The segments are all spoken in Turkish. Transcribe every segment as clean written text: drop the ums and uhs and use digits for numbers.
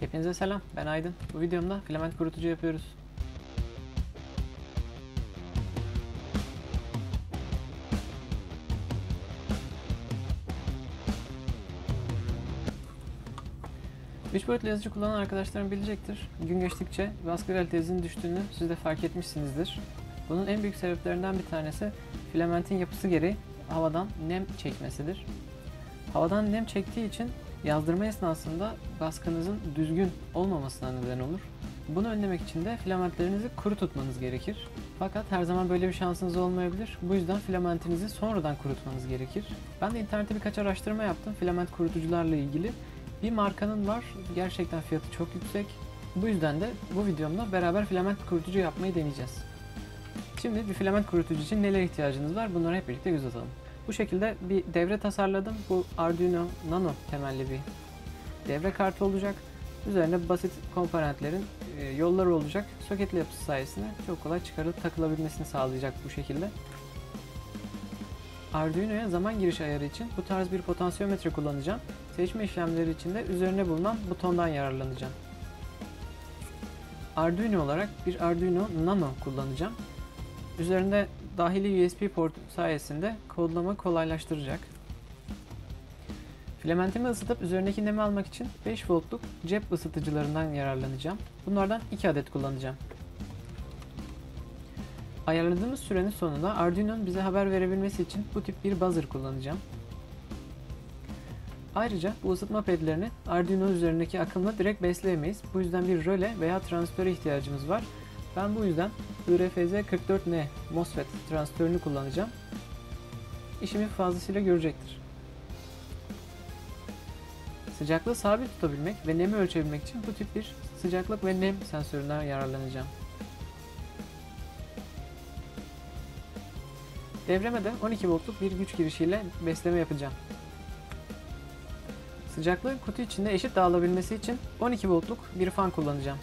Hepinize selam, ben Aydın. Bu videomda filament kurutucu yapıyoruz. Üç boyutlu yazıcı kullanan arkadaşlarım bilecektir. Gün geçtikçe baskı kalitesinin düştüğünü siz de fark etmişsinizdir. Bunun en büyük sebeplerinden bir tanesi filamentin yapısı gereği havadan nem çekmesidir. Havadan nem çektiği için yazdırma esnasında baskınızın düzgün olmamasına neden olur. Bunu önlemek için de filamentlerinizi kuru tutmanız gerekir. Fakat her zaman böyle bir şansınız olmayabilir. Bu yüzden filamentinizi sonradan kurutmanız gerekir. Ben de internette birkaç araştırma yaptım filament kurutucularla ilgili. Bir markanın var. Gerçekten fiyatı çok yüksek. Bu yüzden de bu videomda beraber filament kurutucu yapmayı deneyeceğiz. Şimdi bir filament kurutucu için nelere ihtiyacınız var? Bunları hep birlikte göz atalım. Bu şekilde bir devre tasarladım. Bu Arduino Nano temelli bir devre kartı olacak. Üzerine basit komponentlerin yolları olacak. Soketli yapısı sayesinde çok kolay çıkarılıp takılabilmesini sağlayacak bu şekilde. Arduino'ya zaman giriş ayarı için bu tarz bir potansiyometre kullanacağım. Seçme işlemleri için de üzerine bulunan butondan yararlanacağım. Arduino olarak bir Arduino Nano kullanacağım. Üzerinde dahili USB portu sayesinde kodlama kolaylaştıracak. Filamentimi ısıtıp üzerindeki nemi almak için 5 voltluk cep ısıtıcılarından yararlanacağım. Bunlardan 2 adet kullanacağım. Ayarladığımız sürenin sonunda Arduino'nun bize haber verebilmesi için bu tip bir buzzer kullanacağım. Ayrıca bu ısıtma pedlerini Arduino üzerindeki akımla direkt besleyemeyiz. Bu yüzden bir röle veya transistöre ihtiyacımız var. Ben bu yüzden IRFZ44N MOSFET transistörünü kullanacağım. İşimi fazlasıyla görecektir. Sıcaklığı sabit tutabilmek ve nemi ölçebilmek için bu tip bir sıcaklık ve nem sensöründen yararlanacağım. Devreme de 12 voltluk bir güç girişiyle besleme yapacağım. Sıcaklığın kutu içinde eşit dağılabilmesi için 12 voltluk bir fan kullanacağım.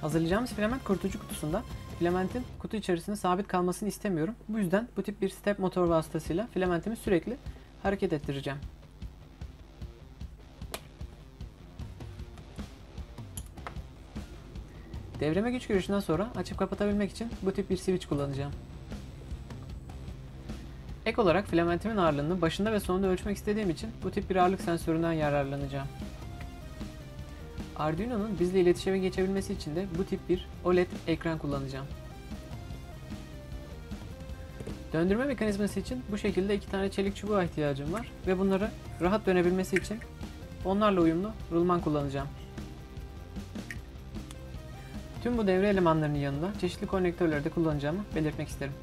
Hazırlayacağımız filament kurutucu kutusunda filamentin kutu içerisinde sabit kalmasını istemiyorum. Bu yüzden bu tip bir step motor vasıtasıyla filamentimi sürekli hareket ettireceğim. Devreme güç girişinden sonra açıp kapatabilmek için bu tip bir switch kullanacağım. Ek olarak filamentimin ağırlığını başında ve sonunda ölçmek istediğim için bu tip bir ağırlık sensöründen yararlanacağım. Arduino'nun bizle iletişime geçebilmesi için de bu tip bir OLED ekran kullanacağım. Döndürme mekanizması için bu şekilde 2 tane çelik çubuğa ihtiyacım var ve bunları rahat dönebilmesi için onlarla uyumlu rulman kullanacağım. Tüm bu devre elemanlarının yanında çeşitli konnektörleri de kullanacağımı belirtmek isterim.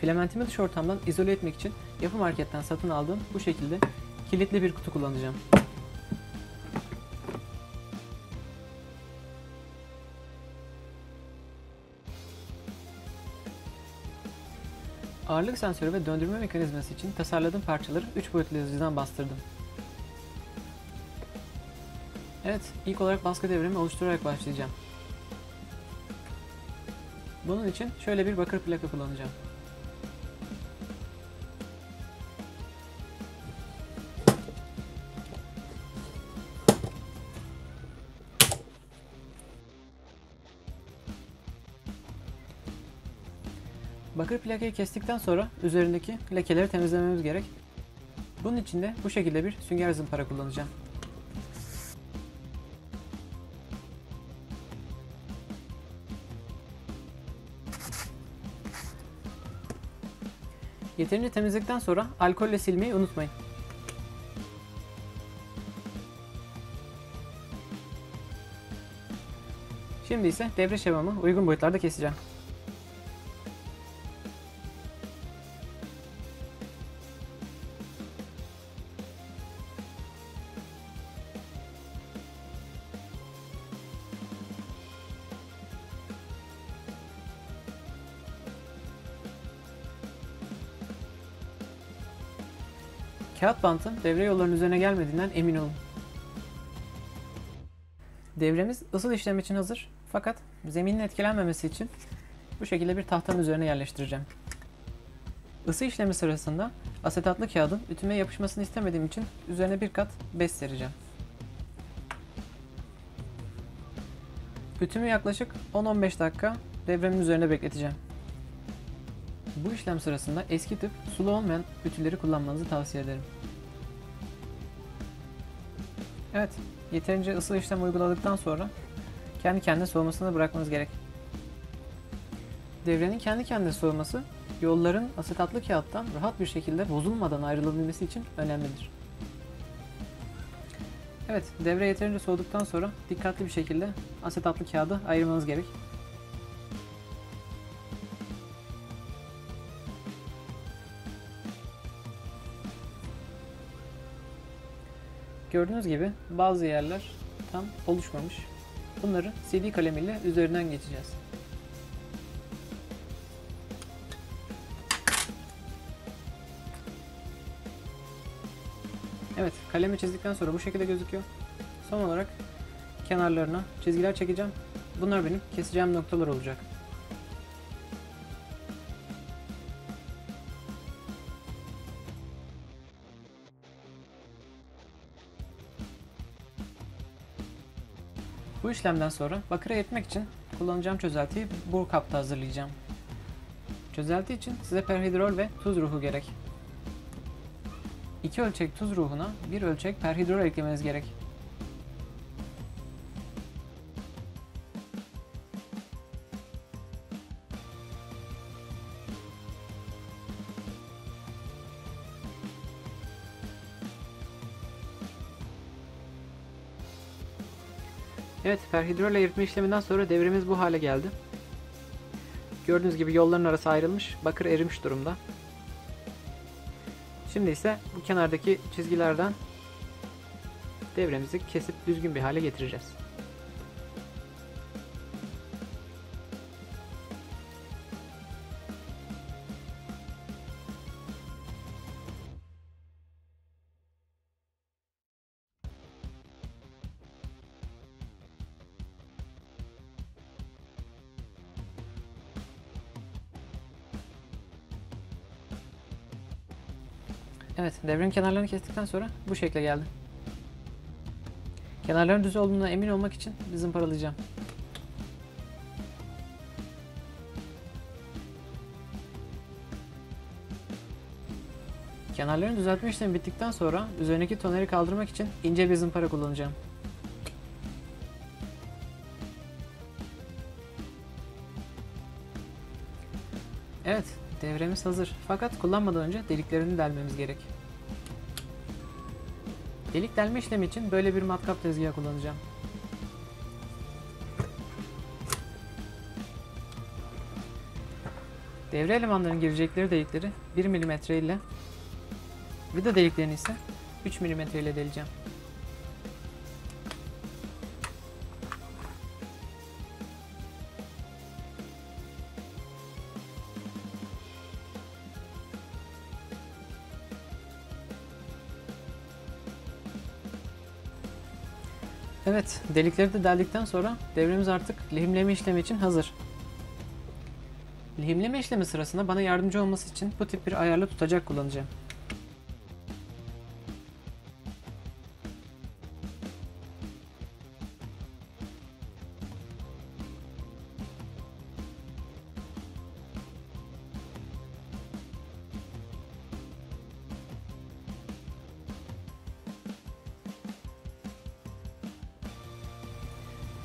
Filamentimi dış ortamdan izole etmek için Yapı Market'ten satın aldığım bu şekilde kilitli bir kutu kullanacağım. Ağırlık sensörü ve döndürme mekanizması için tasarladığım parçaları 3 boyutlu yazıcıdan bastırdım. Evet, ilk olarak baskı devremi oluşturarak başlayacağım. Bunun için şöyle bir bakır plaka kullanacağım. Bakır plakayı kestikten sonra üzerindeki lekeleri temizlememiz gerek. Bunun için de bu şekilde bir sünger zımpara kullanacağım. Yeterince temizledikten sonra alkolle silmeyi unutmayın. Şimdi ise devre şemamı uygun boyutlarda keseceğim. Kağıt bantın devre yollarının üzerine gelmediğinden emin olun. Devremiz ısıl işlem için hazır. Fakat zeminin etkilenmemesi için bu şekilde bir tahtanın üzerine yerleştireceğim. Isı işlemi sırasında asetatlı kağıdın ütüme yapışmasını istemediğim için üzerine bir kat bez sereceğim. Ütümü yaklaşık 10-15 dakika devremin üzerinde bekleteceğim. Bu işlem sırasında eski tip sulu olmayan ütüleri kullanmanızı tavsiye ederim. Evet, yeterince ısı işlem uyguladıktan sonra kendi kendine soğumasını bırakmanız gerek. Devrenin kendi kendine soğuması, yolların asetatlı kağıttan rahat bir şekilde bozulmadan ayrılabilmesi için önemlidir. Evet, devre yeterince soğuduktan sonra dikkatli bir şekilde asetatlı kağıdı ayırmanız gerek. Gördüğünüz gibi bazı yerler tam oluşmamış. Bunları CD kalemiyle üzerinden geçeceğiz. Evet, kalemi çizdikten sonra bu şekilde gözüküyor. Son olarak kenarlarına çizgiler çekeceğim. Bunlar benim keseceğim noktalar olacak. Bu işlemden sonra bakıra eritmek için kullanacağım çözeltiyi bu kapta hazırlayacağım. Çözelti için size perhidrol ve tuz ruhu gerek. 2 ölçek tuz ruhuna 1 ölçek perhidrol eklemeniz gerek. Evet, perhidrol eritme işleminden sonra devremiz bu hale geldi. Gördüğünüz gibi yolların arası ayrılmış, bakır erimiş durumda. Şimdi ise bu kenardaki çizgilerden devremizi kesip düzgün bir hale getireceğiz. Evet, devrenin kenarlarını kestikten sonra bu şekle geldi. Kenarların düz olduğuna emin olmak için zımparalayacağım. Kenarlarını düzeltme işlemi bittikten sonra üzerindeki toneri kaldırmak için ince bir zımpara kullanacağım. Evet. Devremiz hazır, fakat kullanmadan önce deliklerini delmemiz gerek. Delik delme işlemi için böyle bir matkap tezgahı kullanacağım. Devre elemanlarının girecekleri delikleri 1 mm ile, vida deliklerini ise 3 mm ile deleceğim. Evet, delikleri de deldikten sonra devremiz artık lehimleme işlemi için hazır. Lehimleme işlemi sırasında bana yardımcı olması için bu tip bir ayarlı tutacak kullanacağım.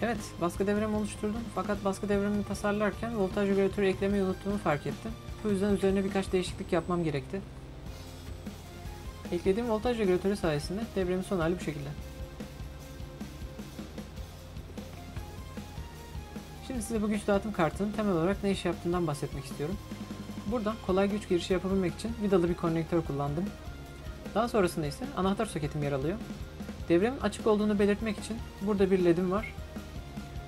Evet, baskı devremi oluşturdum, fakat baskı devremini tasarlarken voltaj regülatörü eklemeyi unuttuğumu fark ettim. Bu yüzden üzerine birkaç değişiklik yapmam gerekti. Eklediğim voltaj regülatörü sayesinde devremin son hali bu şekilde. Şimdi size bu güç dağıtım kartının temel olarak ne iş yaptığından bahsetmek istiyorum. Burada kolay güç girişi yapabilmek için vidalı bir konnektör kullandım. Daha sonrasında ise anahtar soketim yer alıyor. Devremin açık olduğunu belirtmek için burada bir led'im var.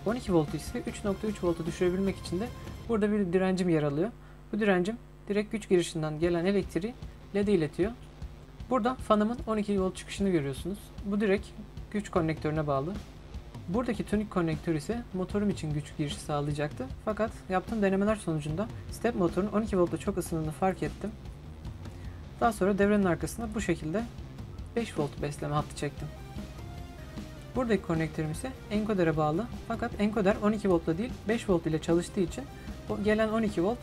12 voltu ise 3.3 voltu düşürebilmek için de burada bir direncim yer alıyor. Bu direncim direkt güç girişinden gelen elektriği LED'e iletiyor. Burada fanımın 12 volt çıkışını görüyorsunuz. Bu direkt güç konnektörüne bağlı. Buradaki tuning konnektörü ise motorum için güç girişi sağlayacaktı. Fakat yaptığım denemeler sonucunda step motorun 12 voltta çok ısındığını fark ettim. Daha sonra devrenin arkasına bu şekilde 5 volt besleme hattı çektim. Buradaki konnektörüm ise enkodere bağlı. Fakat enkoder 12 voltla değil 5 volt ile çalıştığı için o gelen 12 volt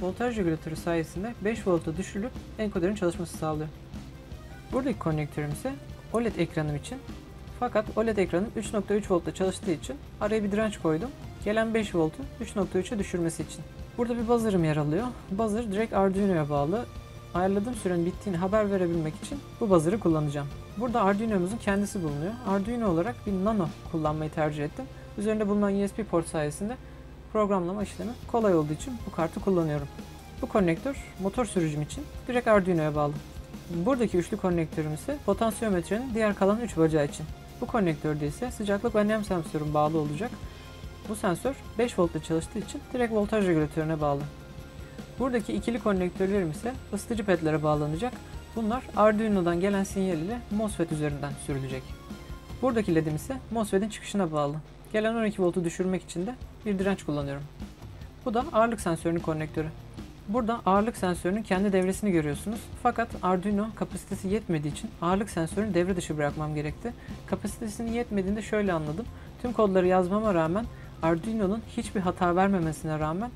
voltaj regülatörü sayesinde 5 volta düşürülüp enkoderin çalışması sağlıyor. Buradaki konnektörüm ise OLED ekranım için. Fakat OLED ekranım 3.3 voltta çalıştığı için araya bir direnç koydum. Gelen 5 voltu 3.3'e düşürmesi için. Burada bir buzzer'ım yer alıyor. Buzzer direkt Arduino'ya bağlı. Ayarladığım sürenin bittiğini haber verebilmek için bu buzzer'ı kullanacağım. Burada Arduino'muzun kendisi bulunuyor. Arduino olarak bir Nano kullanmayı tercih ettim. Üzerinde bulunan USB port sayesinde programlama işlemi kolay olduğu için bu kartı kullanıyorum. Bu konnektör motor sürücüm için direkt Arduino'ya bağlı. Buradaki üçlü konnektörüm ise potansiyometrenin diğer kalan 3 bacağı için. Bu konnektörde ise sıcaklık ve nem sensörüm bağlı olacak. Bu sensör 5 voltla çalıştığı için direkt voltaj regülatörüne bağlı. Buradaki ikili konnektörlerim ise ısıtıcı pedlere bağlanacak. Bunlar Arduino'dan gelen sinyal ile MOSFET üzerinden sürülecek. Buradaki ledim ise MOSFET'in çıkışına bağlı. Gelen 12 voltu düşürmek için de bir direnç kullanıyorum. Bu da ağırlık sensörünün konnektörü. Burada ağırlık sensörünün kendi devresini görüyorsunuz. Fakat Arduino kapasitesi yetmediği için ağırlık sensörünü devre dışı bırakmam gerekti. Kapasitesinin yetmediğinde şöyle anladım. Tüm kodları yazmama rağmen Arduino'nun hiçbir hata vermemesine rağmen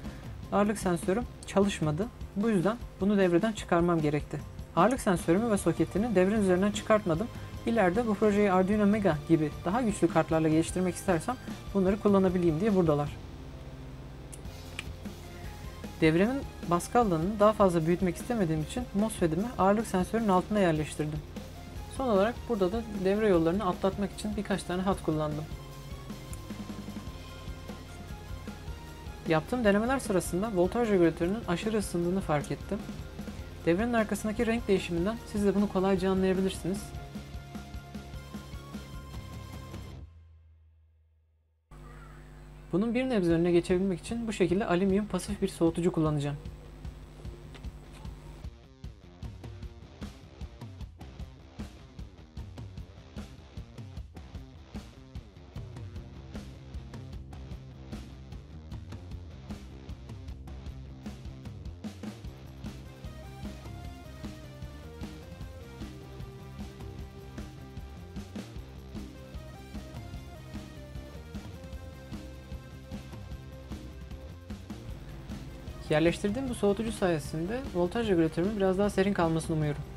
ağırlık sensörüm çalışmadı. Bu yüzden bunu devreden çıkarmam gerekti. Ağırlık sensörümü ve soketini devrenin üzerinden çıkartmadım. İleride bu projeyi Arduino Mega gibi daha güçlü kartlarla geliştirmek istersem bunları kullanabileyim diye buradalar. Devremin baskı alanını daha fazla büyütmek istemediğim için MOSFET'imi ağırlık sensörünün altına yerleştirdim. Son olarak burada da devre yollarını atlatmak için birkaç tane hat kullandım. Yaptığım denemeler sırasında voltaj regülatörünün aşırı ısındığını fark ettim. Devrenin arkasındaki renk değişiminden siz de bunu kolayca anlayabilirsiniz. Bunun bir nebze önüne geçebilmek için bu şekilde alüminyum pasif bir soğutucu kullanacağım. Yerleştirdiğim bu soğutucu sayesinde voltaj regülatörümün biraz daha serin kalmasını umuyorum.